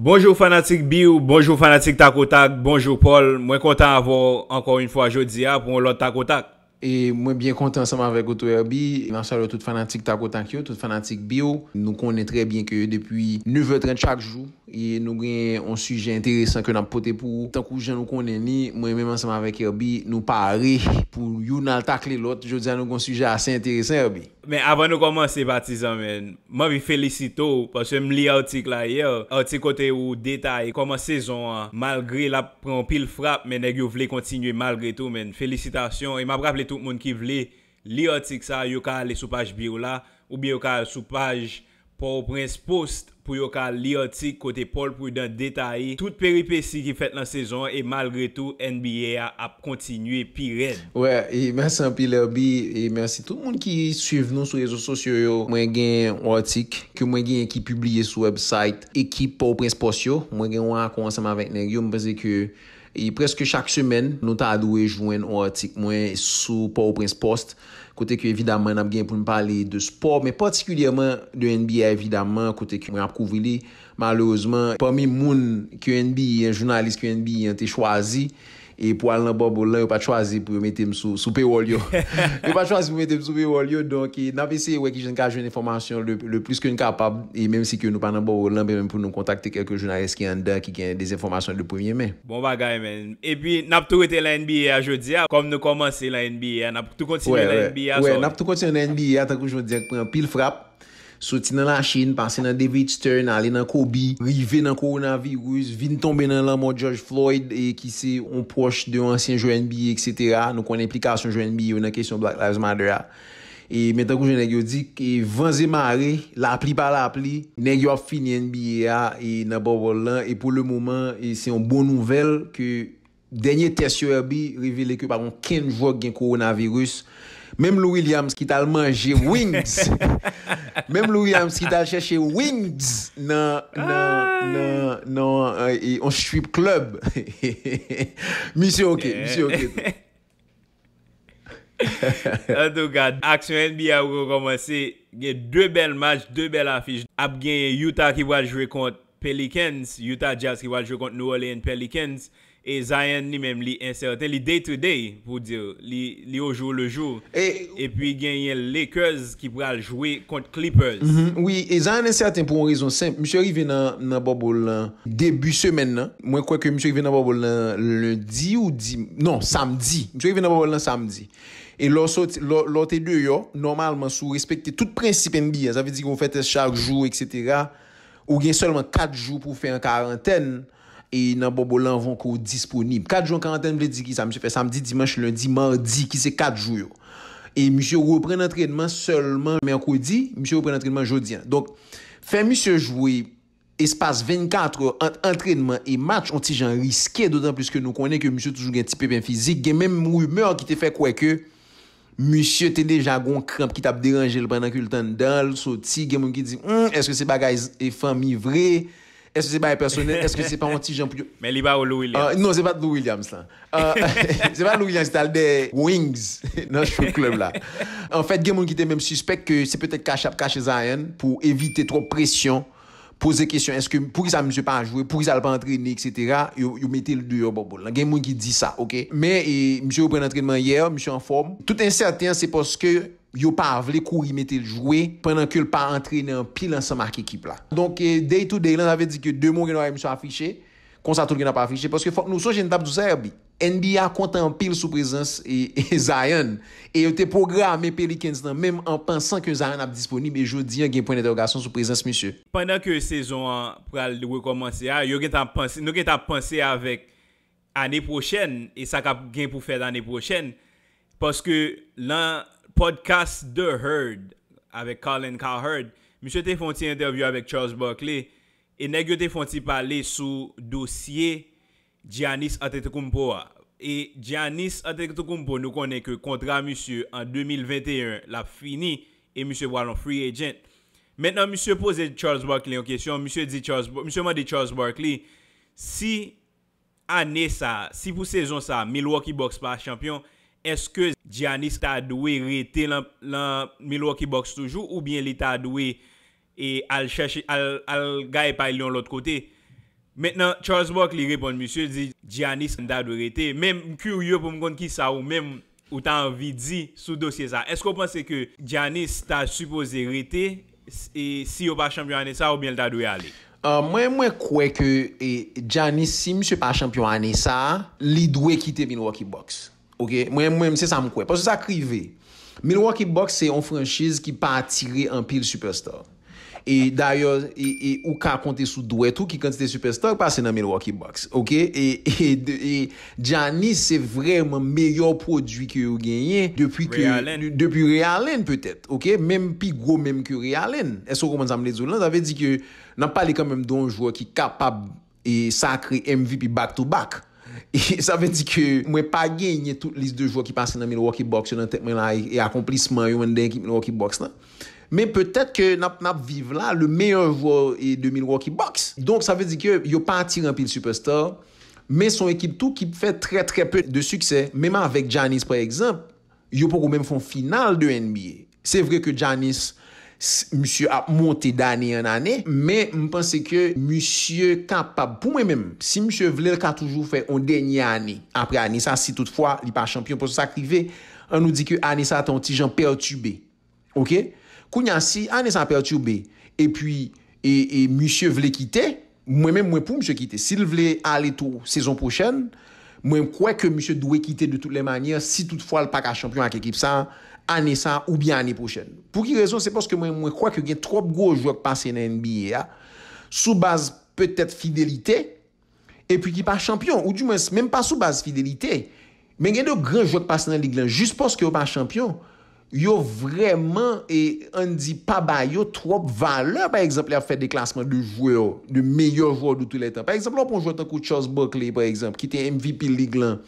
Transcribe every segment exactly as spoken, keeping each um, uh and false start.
Bonjour Fanatique Bio, bonjour Fanatique Takotak, bonjour Paul. Moi content d'avoir encore une fois jeudi pour l'autre Takotak. Et moi bien content ensemble avec Auto Herbi, l'ensemble toute Fanatique Takotak, toute Fanatique Bio. Nous connaissons très bien que depuis neuf heures trente chaque jour, et nous avons un sujet intéressant que nous porté pour tant que je nous connais ni moi même ensemble avec Herbi, nous parler pour Yunal tacler l'autre. Jeudi nous avons un sujet assez intéressant Herbi. Mais avant de commencer, Baptiste, moi je félicite parce que je lis l'article hier, l'article côté où détail comment saison, malgré la pile frappe, mais nous voulons continuer malgré tout. Men. Félicitations, et m'a rappelé tout le monde qui voulait lire l'article, ça, vous pouvez aller sur la page bio là, ou bien vous pouvez aller sur la page Port-au-Prince Post pour vous pouvez lire l'article côté Paul pour vous détailler toute péripétie qui fait dans la saison, et malgré tout, N B A a, a continué pire. Ouais, et merci un pile Herbi, et merci tout le monde qui suit nous sur les réseaux sociaux. Moi, j'ai un article que moi, j'ai qui publié sur le website équipe Port-au-Prince Post. Moi, j'ai un compte ensemble avec les gens, parce que et presque chaque semaine, nous avons joindre un article moins sur Port-au-Prince Post. Côté que évidemment, nous avons bien pour nous parler de sport, mais particulièrement de N B A, évidemment, côté que nous avons couvert. Malheureusement, parmi les gens que N B A, un journaliste que N B A a choisi, et pour aller dans Bobo, il n'a pas choisi pour mettre sous paywall. Il n'a pas choisi pour mettre sous paywall. Donc, nous avons essayé de une information le, le plus que nous capable. Et même si nous n'avons pas dans Bobo, même pour nous contacter quelques journalistes qui ont qui des informations de premier main. Bon bagay, man. Et puis, nous avons tout été la N B A aujourd'hui. Comme nous commençons la N B A, nous avons tout continué la N B A. Oui, nous avons tout continué la N B A. Tant que je dis que nous avons pile frappe. Sorti dans la Chine, passer dans David Stern, aller dans Kobe, river dans coronavirus, vin tomber dans la mort de George Floyd, et qui c'est un proche de ancien joueur N B A, et cetera. Nous connaissons l'implication joueur N B A dans la question de Black Lives Matter. Et maintenant que je n'ai dit que vingt marées, l'appli par l'appli, nous avons fini N B A et dans Bobolan. Et pour le moment, c'est une bonne nouvelle que dernier test sur N B A révélé que par contre, quinze joueurs qui ont coronavirus. Même Lou Williams qui t'a mangé wings. Même Lou Williams qui t'a cherché wings. Non, non, non, non. On strip club. Monsieur OK, monsieur OK. En tout cas, Action N B A va commencer. Il y a deux belles matchs, deux belles affiches. Il y a Utah qui va jouer contre Pelicans. Utah Jazz qui va jouer contre New Orleans Pelicans. Et Zion lui-même, lui incertain, lui day-to-day, pour dire, lui, lui au jour le jour. Et, et puis, il y a les Lakers qui pourraient jouer contre Clippers. Mm-hmm. Oui, et Zion incertain pour une raison simple. Monsieur arrivé dans le Bobol début semaine. Moi, je crois que monsieur arrivé dans le Bobol lundi ou dimanche. Non, samedi. Monsieur arrivé dans le Bobol samedi. Et l'autre deux, normalement, sous respecter tout principe N B A, ça veut dire qu'on fait chaque jour, et cetera. Ou bien seulement quatre jours pour faire une quarantaine. Et dans Bobolan vont encore disponible. quatre jours en quarantaine, veut dire qui ça monsieur fait samedi, dimanche, lundi, mardi, qui c'est quatre jours. Et monsieur reprend l'entraînement seulement mercredi, monsieur reprend l'entraînement jeudi. Donc, faire monsieur jouer espace vingt-quatre heures entre entraînement et match, on t'y risqué, d'autant plus que nous connaissons que monsieur toujours un petit peu bien physique. Il y a même une rumeur qui te fait quoi que monsieur t'es déjà gon crampe qui t'a dérangé pendant que le temps dans le sorti. Il y a quelqu'un qui dit hm, est-ce que c'est bagage et famille vrai? Est-ce que c'est pas personnel? Est-ce que c'est pas anti-Jean Pio? Mais il va au Lou Williams. Uh, non, c'est pas Lou Williams là. Uh, c'est pas Lou Williams, c'est des Wings dans ce club là. En fait, il y a des gens qui étaient même suspect que c'est peut-être caché caché Zion pour éviter trop de pression, poser question est-ce que pour qui ça monsieur pas jouer, pour qui ça pas entraîner, et cetera. Ils mettaient le deux bon bon. Il y a des gens qui disent ça, ok. Mais et, monsieur reprend l'entraînement hier, monsieur en forme. Tout incertain, c'est parce que yo pas vle courir mettre le jouer pendant que le pas entraîner en pile ensemble avec équipe là. Donc day to day là, ça veut dire que deux mots qui n'ont pas affiché, qu'on ça tout qui n'a pas affiché parce que faut que nous soyons une table tout ça Herbi. N B A compte en pile sous présence et, et Zion et était programmé Pelicans même en pensant que Zion a disponible et jodi un point d'interrogation sous présence monsieur. Pendant que saison pour recommencer, yo gen t'a penser, nous gen t'a penser avec année prochaine et ça qu'a gen pour faire l'année prochaine parce que là podcast The Herd avec Colin Cowherd. Monsieur te font une interview avec Charles Barkley et nèg yo te font parler sur dossier Giannis Antetokounmpo. Et Giannis Antetokounmpo nous connaît que contrat monsieur en deux mille vingt et un l'a fini et monsieur Wallon free agent. Maintenant monsieur pose Charles Barkley en question, monsieur dit Charles monsieur m'a dit Charles Barkley si année ça, si pour saison ça Milwaukee Bucks pas champion, est-ce que Giannis t'a doué rester dans Milwaukee Bucks toujours ou bien il t'a doué et al chercher al al gagne par l'autre côté? Maintenant, Charles Barkley répond, monsieur, dit Giannis Antetokounmpo. Même curieux pour me dire qui ça ou même ou t'as envie de dire sous dossier ça. Est-ce que vous pensez que Giannis t'a supposé rester et si on pas champion année ça ou bien t'a dû aller? Euh, moi, moi, crois que Giannis, si monsieur pas champion année ça, il doit quitter Milwaukee Bucks. Ok? Moi, moi, c'est ça me crois. Parce que ça crivé. Milwaukee Bucks c'est une franchise qui pas attiré un pile superstar. Et d'ailleurs, et, et, ou qu'à compter sous doué tout, qui quantité superstar passe dans Milwaukee Bucks. Ok? Et, et, et, Giannis, c'est vraiment meilleur produit que vous gagnez depuis Ray que, Allen. Depuis Ray Allen, peut-être. Ok? Même plus gros, même que Ray Allen. Est-ce qu'on commence à me les dire? Là, ça veut dire que, n'a pas les quand même d'un joueur qui est capable et sacré M V P back to back. Et ça veut dire que, moi, pas gagné toute liste de joueurs qui passent dans Milwaukee Bucks, dans tête, là, et accomplissement, dans Milwaukee Bucks, là. Mais peut-être que nap nap vive là le meilleur joueur de Milwaukee Bucks. Donc ça veut dire que yo pas attiré un pile superstar, mais son équipe tout qui fait très très peu de succès. Même avec Giannis par exemple, yo pas même font finale de N B A. C'est vrai que Giannis monsieur a monté d'année en année, mais je pense que monsieur capable pour moi-même, si monsieur voulait qu'a toujours fait en dernière année. Après année ça si toutefois il pas champion pour ça crivé, on nous dit que année ça ton petit gens perturbé. OK? Kounya si année ça perturbé et puis et, et monsieur veut quitter moi même moi pour monsieur quitter s'il veut aller tout saison prochaine moi crois que monsieur doit quitter de toutes les manières si toutefois le pas ca champion avec équipe ça année ça ou bien année prochaine pour qui raison c'est parce que moi moi crois que il y a trop gros joueurs qui passent dans N B A sous base peut-être fidélité et puis qui pas champion ou du moins même pas sous base fidélité mais il y a de grands joueurs qui passent dans la ligue juste parce que pas champion. Yo vraiment et on dit pas ba yo trop valeur par exemple à faire des classements de joueurs de meilleurs joueurs de tous les temps par exemple on joue tant que Charles Barkley par exemple qui était M V P ligue là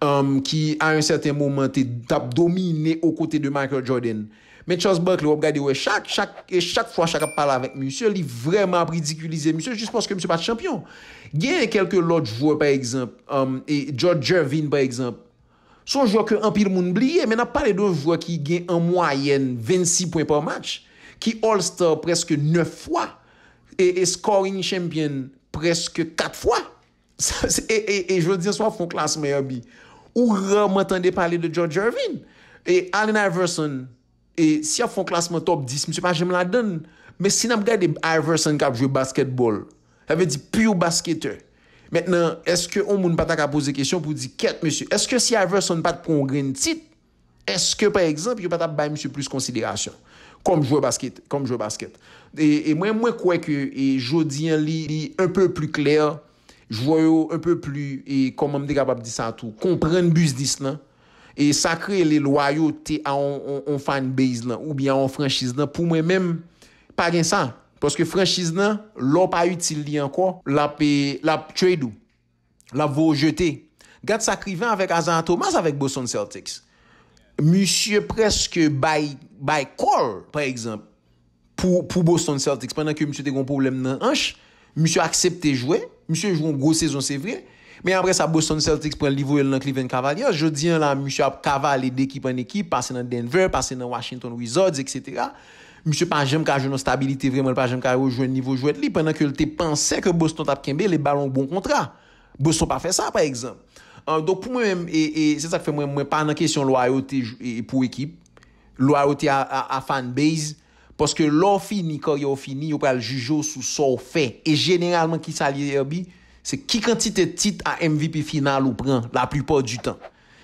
um, qui à un certain moment t'a dominé aux côtés de Michael Jordan mais Charles Barkley on regarde ouais chaque chaque et chaque fois chaque parle avec monsieur il vraiment ridiculiser monsieur juste parce que monsieur pas champion gagne quelques autres joueurs par exemple um, et George Gervin par exemple son joueur que un pile moun oublié mais n'a pas les deux joueurs qui gagnent en moyenne vingt-six points par match qui All-Star presque neuf fois et, et scoring champion presque quatre fois et, et, et je veux dire soit font classe meilleur bi ou rarement entendez parler de George Gervin et Allen Iverson et si on font classement top dix monsieur pas j'aime la donne mais si n'a regardé Iverson qui a joué basketball ça veut dire pur basketteur. Maintenant, est-ce que on moun pas ta poser question pour dire qu'est monsieur, est-ce que si Iverson pas prend grand titre, est-ce que par exemple, il pas ta bailler monsieur plus considération comme joueur basket, comme joueur basket. Et, et moi moi crois que et Jodien li, li un peu plus clair, joueur un peu plus et comment me capable dire ça tout, comprendre business là et ça crée les loyautés à on, on, on fan base là ou bien en franchise là pour moi même pas gain ça. Parce que franchise là, l'on pas utile encore, la paye, la trade, la vaut jeter. Garde ça crivain avec Azan Thomas avec Boston Celtics. Monsieur presque by by call par exemple pour pour Boston Celtics pendant que monsieur était un problème dans hanche, monsieur accepté jouer, monsieur joue une grosse saison c'est vrai, mais après ça Boston Celtics prend le niveau dans Cleveland Cavaliers, je dis là monsieur a cavalé d'équipe en équipe, passer dans Denver, passer dans Washington Wizards et cetera. Monsieur pas jamais qu'a joué une stabilité vraiment pas jamais qu'a rejoint niveau joueur li pendant que il te pensait que Boston t'a kembe les ballons bon contrat. Boston pas fait ça par exemple. Euh, donc pour moi même et, et c'est ça que fait moi moi pas dans question loyauté pour équipe, loyauté à, à, à fan base parce que l'on fini quand il fini, il pas le juger sous son fait et généralement qui s'allie Herbie, c'est qui quantité de titre à M V P final ou prend la plupart du temps.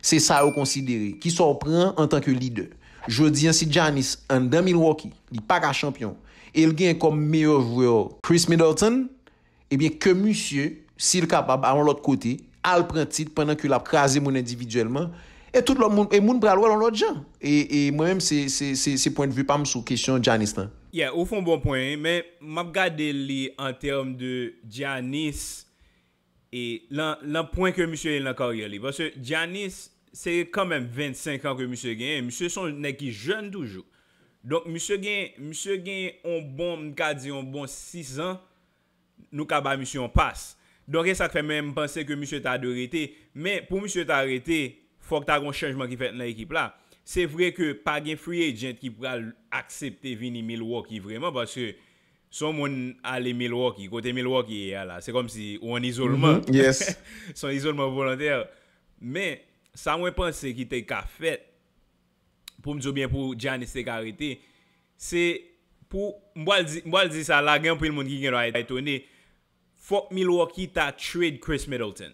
C'est ça au considérer qui s'en prend en tant que leader. Je dis si Giannis en dans Milwaukee, il pas qu'à champion et il gagne comme meilleur joueur Chris Middleton, eh bien que monsieur s'il capable à l'autre côté, al prend titre pendant que l'a craser mon individuellement et tout le monde et moun pral wè l'autre gens et et moi même c'est c'est c'est c'est point de vue pas me sous question Giannis là. Yeah, au fond bon point mais m'a regardé li en termes de Giannis et l'un point que monsieur il en carrière li parce que Giannis c'est quand même vingt-cinq ans que monsieur gagne. Monsieur son nèg qui jeune toujours. Donc monsieur gagne, monsieur gagne on bon, m'ka di on bon six ans. Nous ka ba monsieur on passe. Donc ça fait même penser que monsieur t'a arrêté, mais pour monsieur t'a arrêté, faut que t'a un changement qui fait dans l'équipe là. C'est vrai que pas gain free agent qui pral accepter venir Milwaukee vraiment parce que son moun aller Milwaukee, côté Milwaukee là, c'est comme si ou en isolement. Mm-hmm. Yes. Son isolement volontaire. Mais ça moi pense qui était qu'a fait pour me dire bien pour Giannis c'est arrêté, c'est pour moi dire moi dire ça là grand pour le monde qui est étonné. Faut Milwaukee t'a trade Chris Middleton.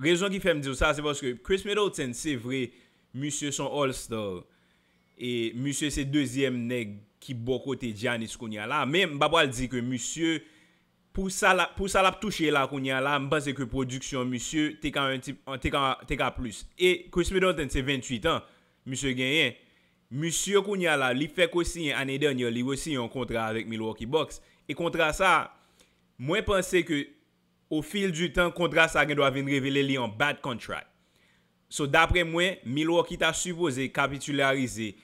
Raison qui fait me dire ça c'est parce que Chris Middleton c'est vrai monsieur son All-Star et monsieur c'est deuxième nèg qui bon côté Giannis qu'on y a là mais m'pa pas dire que monsieur pour ça la, pour ça l'a touché là qu'on y a là m'pense que production monsieur t'es quand un type t'es quand t'es quand plus et Chris Middleton c'est vingt-huit ans monsieur gagnant monsieur qu'on y a là il fait aussi année dernière il aussi un contrat avec Milwaukee Bucks et contrat ça moi penser que au fil du temps contrat ça doit venir révéler li en bad contract so d'après moi Milwaukee t'a supposé capitulariser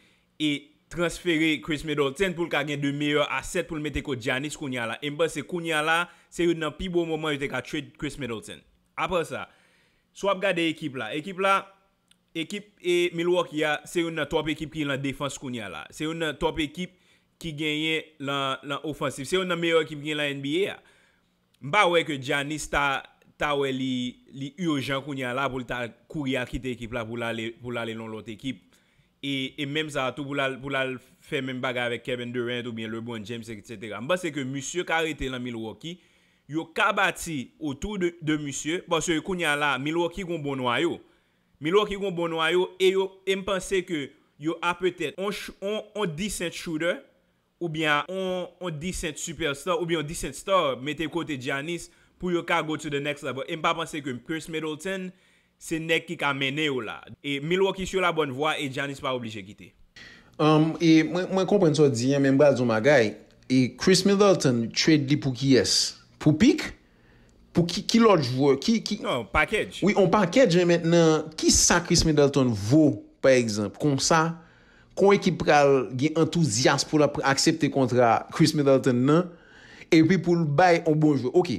et transférer Chris Middleton pour qu'il ait de meilleurs assets pour le mettre contre Giannis Kounia là. Et bien c'est Kounia là, c'est un plus beau moment où il a trade Chris Middleton. Après ça, soit regarder l'équipe là. L'équipe là, équipe et Milwaukee, c'est une top équipe qui est en défense Kounia là. C'est une top équipe qui gagne l'offensive. C'est une meilleure équipe qui est en N B A. Bah ouais que Giannis ta ta ouais li urgent Kounia là pour ta courir quitter l'équipe là pour aller pour aller dans l'autre équipe. Et, et même ça, tout pour la, pour la faire même bagarre avec Kevin Durant ou bien LeBron James, et cetera. Je pense que monsieur qui a arrêté dans Milwaukee, il a bâti autour de, de monsieur, parce que quand il y a là, Milwaukee a un bon noyau. Milwaukee a un bon noyau et je pense que il a peut-être un decent shooter ou bien un decent superstar ou bien un decent star, mettez côté Giannis pour qu'il go to the next level. Je pense que Chris Middleton, c'est Nick qui a mené là. Et Milwaukee sur la bonne voie et Giannis pas obligé de quitter. Um, et moi, moi comprends ce que tu dis, même Bradou Magay. Et Chris Middleton, trade li pour qui est? Pour Pick? Pour qui, qui l'autre joueur? Qui, qui... Non, package. Oui, on package maintenant. Qui ça Chris Middleton vaut, par exemple? Comme ça, qu'on équipe pral gen enthousiasme pour accepter contre Chris Middleton, non? Et puis pour le bail, on bon joueur. Ok.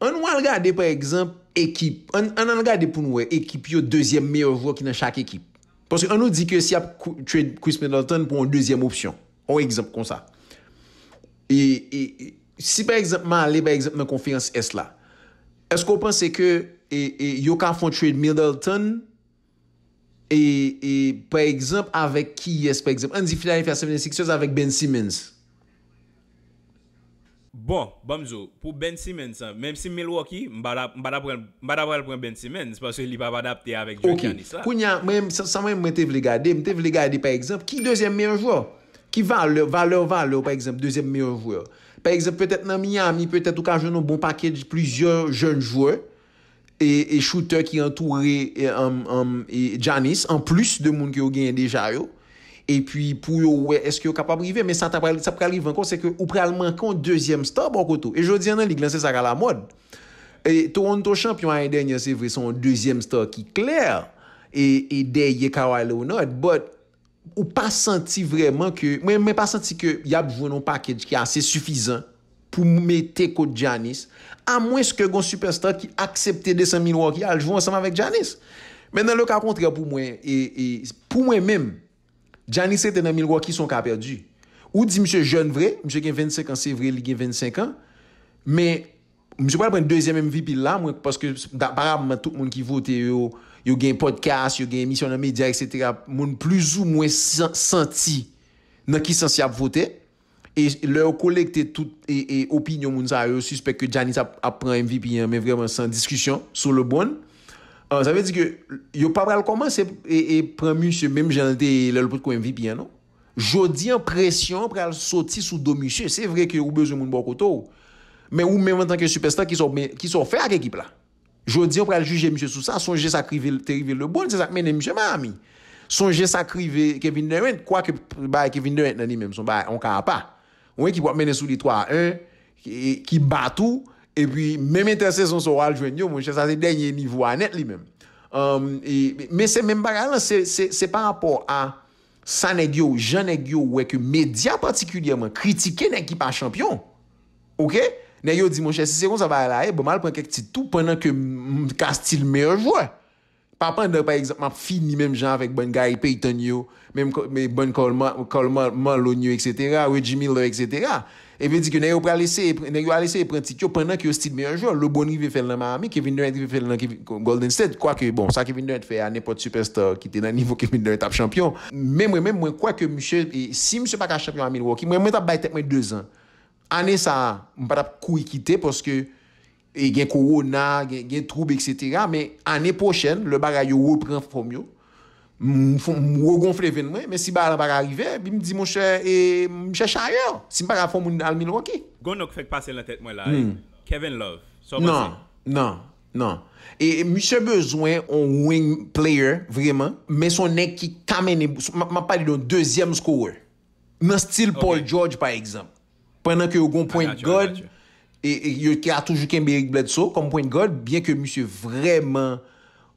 On va regarder par exemple équipe. On on regarde pour nous équipe yo deuxième meilleur joueur qui dans chaque équipe. Parce qu'on nous dit que si y a trade Chris Middleton pour une deuxième option. Un exemple comme ça. Et, et, et si par exemple m'aller par exemple dans conférence S là. Est-ce qu'on pense que et yo ka font trade Middleton et et par exemple avec qui est par exemple on dit Philadelphia seventy-sixers avec Ben Simmons. Bon, bonjour. Pour Ben Simmons, même si Milwaukee, m'bada m'bada prendre Ben Simmons parce qu'il va pas adapté avec Giannis là. Kounya, même ça même m'te vle garder, m'te vle garder par exemple qui deuxième meilleur joueur, qui valeur valeur valeur par exemple deuxième meilleur joueur. Par exemple peut-être dans Miami, peut-être ou ka joindre un bon package plusieurs jeunes joueurs et et shooters qui entouré um, um, et Giannis en plus de monde qui ont gagné déjà yo. Et puis pour yo, est-ce que yo capable arriver mais ça t'apprend ça peut arriver encore c'est que ou pral manquer un deuxième star bon côté et jodi en ligue c'est ça à la mode et Toronto champion l'année dernière c'est vrai son deuxième star qui clair et et derrière Kawhi Leonard but ou pas senti vraiment que moi même pas senti que y a joué un package qui est assez suffisant pour mettre côté Giannis à moins que gon superstar qui accepter deux cent mille dollars qui a jouer ensemble avec Giannis mais dans le cas contraire pour moi et, et pour moi même Giannis était dans Milwaukee son cas perdu. Ou dit monsieur jeune vrai, monsieur qui a vingt-cinq ans c'est vrai, il a vingt-cinq ans. Mais monsieur pas prendre deuxième M V P là moi parce que apparemment tout le monde qui vote yo, yo gagne podcast, yo gagne émission dans média et cetera, monde plus ou moins senti dans qui sens a voter et leur collecter toute et, et opinion monde ça yo suspect que Giannis a, a prend M V P hein, mais vraiment sans discussion sur le bon. Ça veut dire que yo pas pral commencer et et prend monsieur même janté le pour M V P non. Jodi en pression pral sorti sous do monsieur, c'est vrai que ou besoin moun bon koto. Mais ou même en tant que superstar qui sont qui sont fait avec équipe là. Jodi on pral juger monsieur sous ça, songer sacrifier terrible le bon, c'est ça mener monsieur Miami. Songer sacrifier Kevin Durant, quoi que bah Kevin Durant dans lui même son bah on ka pas. On équipe va mener sous les trois un qui bat tout. Et puis même intersaison sur Al Junior mon cher ça c'est dernier niveau à net lui-même um, mais c'est même bagarre c'est c'est c'est par rapport à ça nèg yo Jean nèg yo ouais que média particulièrement critiquer nèg qui pas champion OK nèg yo dit mon cher si c'est comme ça va là bon mal prend quelques petits tout pendant que Castile meilleur joueur pas pendant par exemple m'a fini même Jean avec bon Gary Payton yo même mais bon Coleman Coleman Malonio et cetera Reggie Miller et cetera Et veut dire que n'ayez pas laissé, n'ayez pas laissé prendre pendant que Steve meilleur joueur, le bon il fait dans Miami, Kevin Durant il fait dans Golden State, quoi que bon, ça Kevin Durant fait à n'importe superstar qui était dans niveau Kevin Durant tape champion. Même moi même moi quoi que monsieur si monsieur pas champion à Milwaukee, moi moi t'a bail tête moi deux ans. Année ça, on pas courir quitter parce que il y a corona, il y a trouble et cetera mais année prochaine le bagage reprend forme yo. M regonfler événement mais si ba pas arriver puis me dit mon cher et cherche ailleurs si pas faire mon à Milwaukee gonok fait passer dans tête moi là Kevin Love so non non non et monsieur besoin on wing player vraiment mais son nèg qui camène m'a pas dit d'un deuxième scoreur dans style Paul George par exemple pendant que au gon point guard et il a toujours Kembe Bledsoe comme point guard bien que monsieur vraiment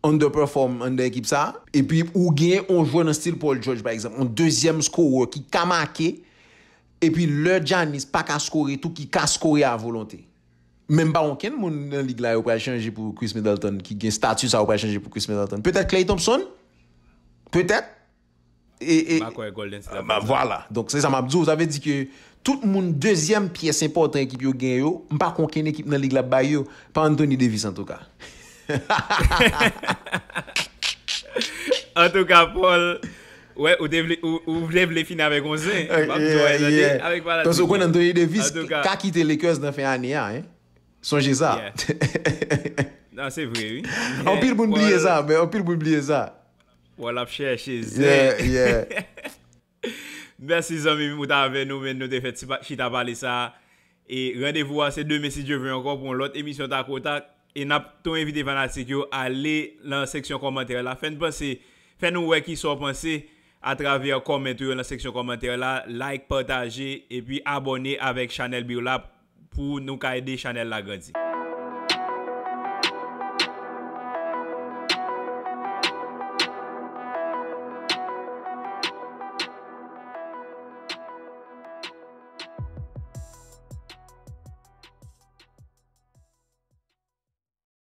underperform under équipe ça et puis ou gain on joue dans style Paul George par exemple un deuxième scoreur qui a marqué et puis le Giannis pas qu'à scorer tout qui a scorer à volonté même pas aucun monde dans ligue là ou pas changer pour Chris Middleton qui gain statut ça ou pas changer pour Chris Middleton peut-être Klay Thompson peut-être et, et bah, quoi, Golden State, bah, voilà donc c'est ça m'a dit vous avez dit que tout le monde deuxième pièce importante équipe yo gain yo pas aucun équipe dans ligue là ba yo pas Anthony Davis en tout cas. En tout cas, Paul, ouais, ou devez les finir avec onze. Avec voilà. Parce qu'on a donné Davis qui a quitté les Lakers dans fin année, hein. Songez ça. Non, c'est vrai, oui. On pile pour oublier ça, mais on pile pour oublier ça. Voilà, chercher. Yeah, yeah. Merci, amis, vous avez nous, mais nous devons faire parler ça. Et rendez-vous à ces deux messieurs, je veux encore pour l'autre émission Takotak. Et nous avons invité Fanatique à aller dans la section commentaire. La fin de pensée, faites-nous qui sont pensés à travers les commentaires dans la section commentaire. Là, like, partager et puis abonner avec Chanel Biolab pour nous aider Chanel la grandi.